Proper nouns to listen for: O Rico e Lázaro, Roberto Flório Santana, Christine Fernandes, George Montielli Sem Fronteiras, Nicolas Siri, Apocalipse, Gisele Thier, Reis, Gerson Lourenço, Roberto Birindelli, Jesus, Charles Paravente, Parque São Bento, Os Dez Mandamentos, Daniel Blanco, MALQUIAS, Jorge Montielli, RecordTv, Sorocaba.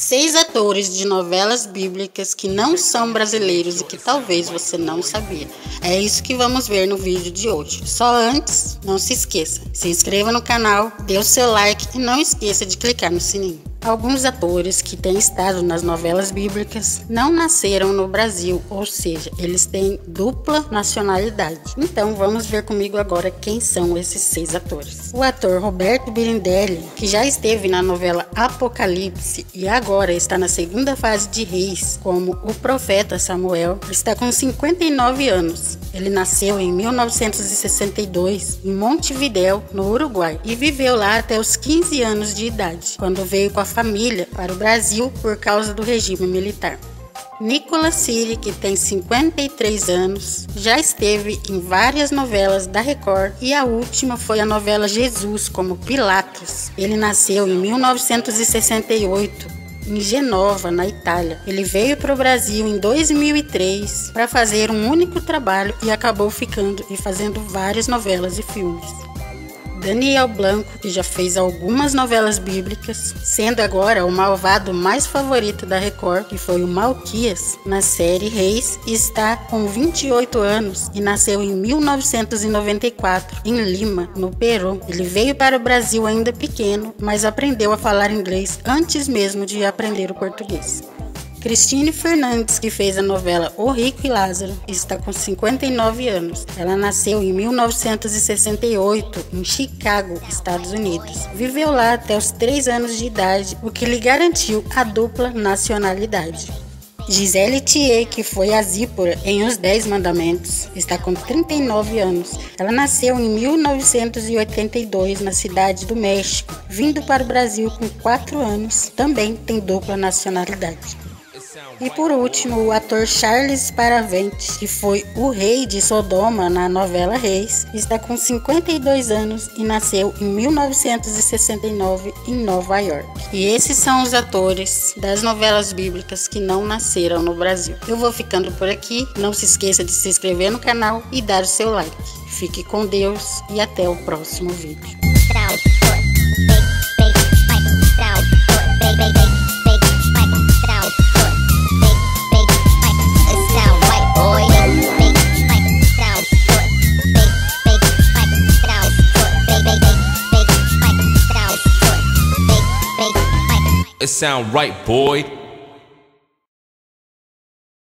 6 atores de novelas bíblicas que não são brasileiros e que talvez você não sabia. É isso que vamos ver no vídeo de hoje. Só antes, não se esqueça, se inscreva no canal, dê o seu like e não esqueça de clicar no sininho. Alguns atores que têm estado nas novelas bíblicas não nasceram no Brasil, ou seja, eles têm dupla nacionalidade. Então vamos ver comigo agora quem são esses 6 atores. O ator Roberto Birindelli, que já esteve na novela Apocalipse e agora está na segunda fase de Reis, como o profeta Samuel, está com 59 anos. Ele nasceu em 1962 em Montevidéu, no Uruguai, e viveu lá até os 15 anos de idade, quando veio com a família para o Brasil por causa do regime militar. Nicolas Siri, que tem 53 anos, já esteve em várias novelas da Record e a última foi a novela Jesus, como Pilatos. Ele nasceu em 1968. Em Genova, na Itália. Ele veio para o Brasil em 2003 para fazer um único trabalho e acabou ficando e fazendo várias novelas e filmes. Daniel Blanco, que já fez algumas novelas bíblicas, sendo agora o malvado mais favorito da Record, que foi o Malquias, na série Reis, está com 28 anos e nasceu em 1994, em Lima, no Peru. Ele veio para o Brasil ainda pequeno, mas aprendeu a falar inglês antes mesmo de aprender o português. Christine Fernandes, que fez a novela O Rico e Lázaro, está com 59 anos. Ela nasceu em 1968, em Chicago, Estados Unidos. Viveu lá até os 3 anos de idade, o que lhe garantiu a dupla nacionalidade. Gisele Thier, que foi a Zípora em Os Dez Mandamentos, está com 39 anos. Ela nasceu em 1982 na cidade do México, vindo para o Brasil com 4 anos, também tem dupla nacionalidade. E por último, o ator Charles Paravente, que foi o rei de Sodoma na novela Reis, está com 52 anos e nasceu em 1969 em Nova York. E esses são os atores das novelas bíblicas que não nasceram no Brasil. Eu vou ficando por aqui, não se esqueça de se inscrever no canal e dar o seu like. Fique com Deus e até o próximo vídeo. It sound right, boy.